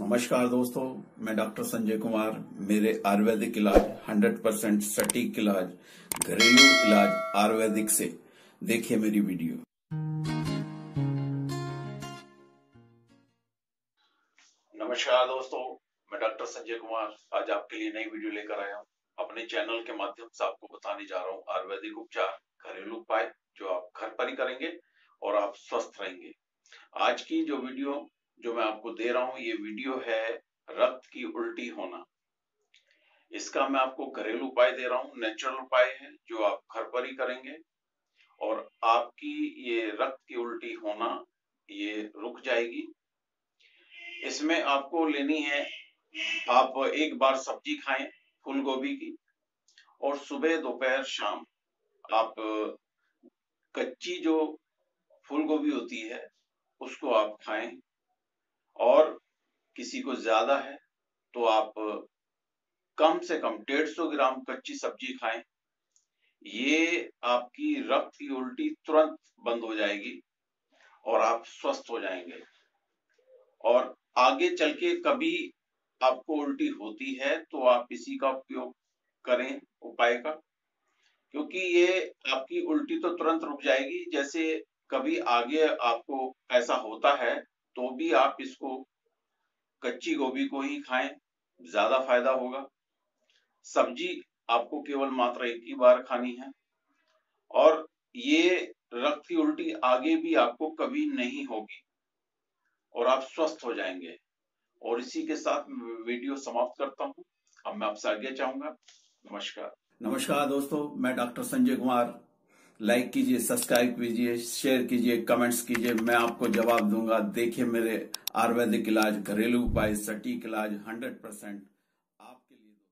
नमस्कार दोस्तों, मैं डॉक्टर संजय कुमार। मेरे आयुर्वेदिक इलाज 100% सटीक इलाज, घरेलू इलाज आयुर्वेदिक से देखिए मेरी वीडियो। नमस्कार दोस्तों, मैं डॉक्टर संजय कुमार आज आपके लिए नई वीडियो लेकर आया हूं। अपने चैनल के माध्यम से आपको बताने जा रहा हूं आयुर्वेदिक उपचार, घरेलू उपाय जो आप घर पर ही करेंगे और आप स्वस्थ रहेंगे। आज की जो मैं आपको दे रहा हूं ये वीडियो है रक्त की उल्टी होना। इसका मैं आपको घरेलू उपाय दे रहा हूं, नेचुरल उपाय है जो आप घर पर ही करेंगे और आपकी ये रक्त की उल्टी होना ये रुक जाएगी। इसमें आपको लेनी है, आप एक बार सब्जी खाएं फूल गोभी की और सुबह दोपहर शाम आप कच्ची जो फूल गोभी होती है उसको आप खाएं। और किसी को ज्यादा है तो आप कम से कम 150 ग्राम कच्ची सब्जी खाएं। ये आपकी रक्त की उल्टी तुरंत बंद हो जाएगी और आप स्वस्थ हो जाएंगे। और आगे चल के कभी आपको उल्टी होती है तो आप इसी का उपयोग करें उपाय का, क्योंकि ये आपकी उल्टी तो तुरंत रुक जाएगी। जैसे कभी आगे आपको ऐसा होता है तो भी आप इसको कच्ची गोभी को ही खाएं, ज्यादा फायदा होगा। सब्जी आपको केवल मात्र एक ही बार खानी है और ये रक्त की उल्टी आगे भी आपको कभी नहीं होगी और आप स्वस्थ हो जाएंगे। और इसी के साथ वीडियो समाप्त करता हूं। अब मैं आपसे आगे चाहूंगा। नमस्कार। नमस्कार दोस्तों, मैं डॉक्टर संजय कुमार। लाइक कीजिए, सब्सक्राइब कीजिए, शेयर कीजिए, कमेंट्स कीजिए, मैं आपको जवाब दूंगा। देखिए मेरे आयुर्वेदिक इलाज, घरेलू उपाय, सटीक इलाज 100% आपके लिए।